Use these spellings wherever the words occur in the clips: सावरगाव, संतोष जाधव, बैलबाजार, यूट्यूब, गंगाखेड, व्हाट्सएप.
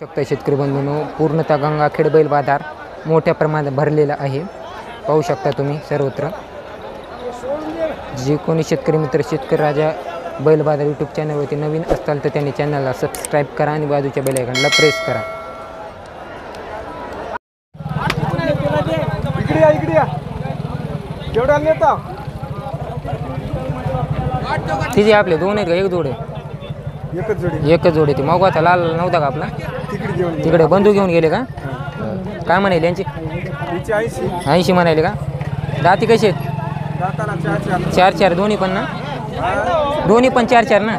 शकता शेतकरी बंधूंनो, पूर्णतः गंगाखेड बैलबाजार मोठ्या प्रमाणात भरलेला आहे। पाहू शकता तुम्ही सर्वत्र। जे कोणी शेतकरी मित्र शेतकरी राजा बैलबाजार यूट्यूब चॅनलवरती नवीन असताल तर त्यांनी चॅनलला सबस्क्राइब करा आणि बाजूच्या बेल आयकॉनला प्रेस करा। तिथे आपले दोन आहेत का? एक जोडे एकच जोडे। ते मग आता लाल नव्हता का आपला? तिकडे बंधू घेऊन गेले का? काय म्हणाले यांची? 80 म्हणाले का? दाती कसे आहेत? 4-4 दोन्ही पण ना? दोन्ही पण 4-4 ना?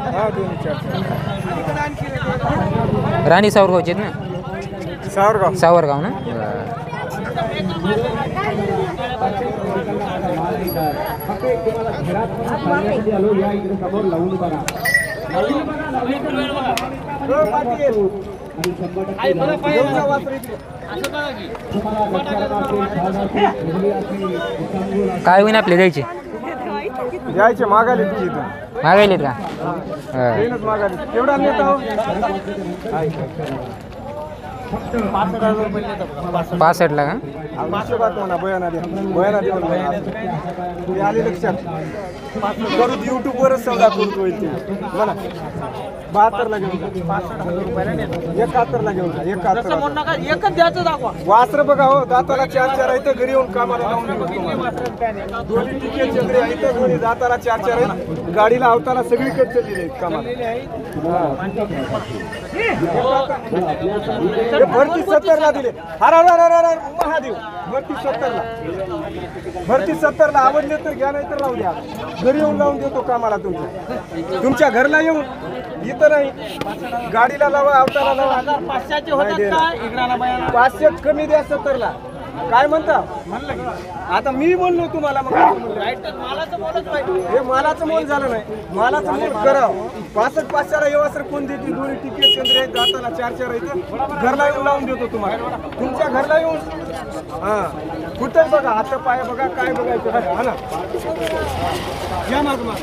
राणी सावरगावचे आहेत ना? सावरगाव ना? काय होईन आपले द्यायचे? मागायलेत का? फक्त 65 ला का? वासर बघा हो, दाताला 4-4 आहे तर घरी येऊन कामाला लावून दाताला 4-4 आहे, गाडीला आवताना सगळीकडे दिले कामाला। भरती 70 ला दिले। हर हर हर हर महादेव। भरती 70 ला आवडले तर घ्या, नाही तर राहू द्या। घरी येऊन लावून देतो कामाला तुमच्या घरला येऊन। इथं नाही गाडीला लावा, आवताला लावा। 500 होतात का? इकडाला बायाला 500 कमी द्या 70 ला। काय म्हणता? आता मी बोललो तुम्हाला, मग मालाचं मोल झालं नाही। मालाचं मोल करा। 65-5 येवासर कोण देते? दोन्ही टिकेट चंद्र आहेत, दाताला 4-4 आहेत, घरला येऊन लावून देतो तुम्हाला तुमच्या घरला येऊन। हां कुठं बघा, हात पाय बघा, काय बघायचं हा ना? या माग बघा,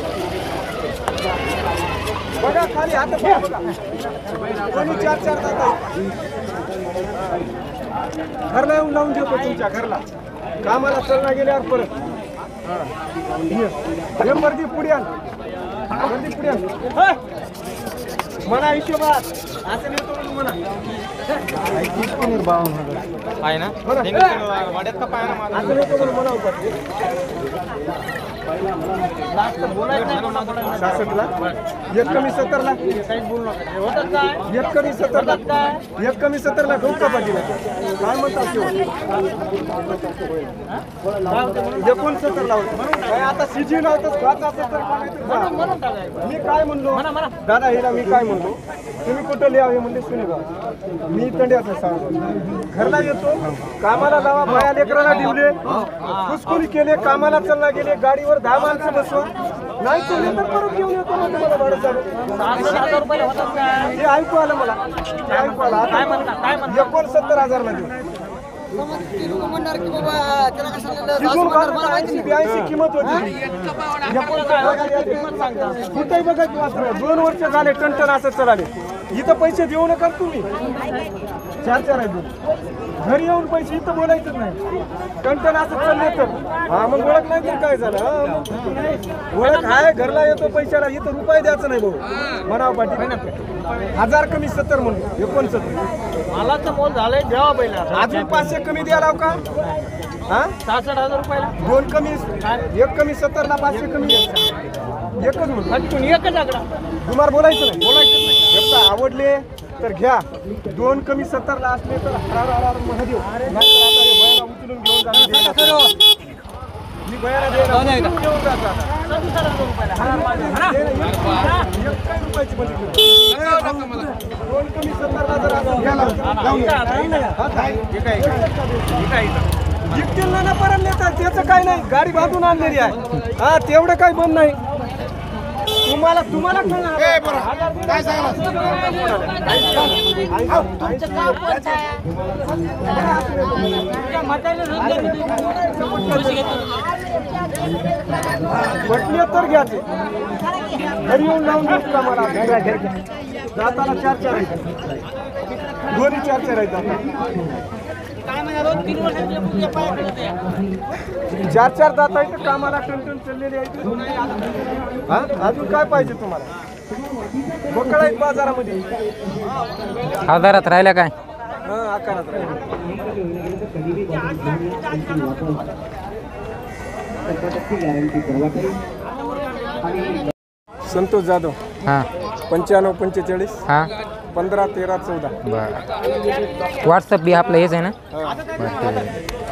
खाली हात पाय बघा, दोन्ही 4-4 दाता घरला येऊन लावून देतो तुमच्या घरला। कामाला चलना गेल्यावर परत मर्दी पुढे आण, मर्दी पुढे आण म्हणा हिशोबात असं नेतो म्हणा। आहे ना वाड्यात का पाय ना असं नेतो म्हणा। लास्ट बोलायचं 60 ला एक कमी 70 ला काहीच बोलू नका। होतात काय? एक कमी 70 ला काय? एक कमी 70 ला खूप पाटीला काय म्हणतात ते? 69 ला होतं आता सीजन होतं का? 70 ला म्हणून टाकायचं। मी काय म्हणलो दादा हिला? मी काय म्हणलो? तुम्ही कुठं लिहावे म्हणजे सुनेगाव मी तंड्याचं सांगतो। घरला येतो, कामाला लावा, बाया लेकराला ठेवले, खुसखुली केले, कामाला चालला गेले, गाडीवर 10 माणसं बसवा, नाही चले तर परत घेऊन येतो म्हणजे मला भाडं चालू। 7,000 रुपये होतात का? हे ऐकू आलं मला, ऐकू आलं। काय म्हणता? 69,000 ला देऊ दोन वर्ष झाले टनटन असं चालले। इथं पैसे देऊ नका तुम्ही, 4-4 आहे दोन। घरी येऊन पैसे इथं बोलायचंच नाही, टनटन असं चालले तर हा मग ओळख नाही तर काय झालं? ओळख आहे, घरला येतो पैशाला, इथं रुपये द्यायचं नाही भाऊ म्हणावं पाटील। 1000 कमी 70 म्हणून 69 मला तर मोल झालंय। द्यावा पहिला, अजून 500 कमी द्यायला का? हा 6,500 रुपयाला दोन कमी, एक कमी 70 ला, 500 कमी एकच म्हणून एकच आकडा तुम्हाला बोलायचं नाही, बोलायचं नाही। एकदा आवडले तर घ्या, दोन कमी 70 ला असले तर हरार महादेव उचलून घेऊन जा। मी बयाला जिंकतील ना परत नेतात त्याचं काय नाही, गाडी बांधून आणलेली आहे। हा तेवढं काही बंद नाही तुम्हाला, तुम्हाला काय सांगा म्हटले तर घ्या ते। घरी येऊन लावून देतो कामाला, दाताला 4-4 आहे, हो रिचार्ज करायचा, चार चार जाता येतं कामाला टंटन चाललेली आहे। हा अजून काय पाहिजे तुम्हाला? बोकळा बाजारामध्ये आधारात राहिला काय? हा आकारात राहिला। संतोष जाधव, हाँ 9545, हाँ 15 13 14। व्हाट्सएप भी आप ले ना।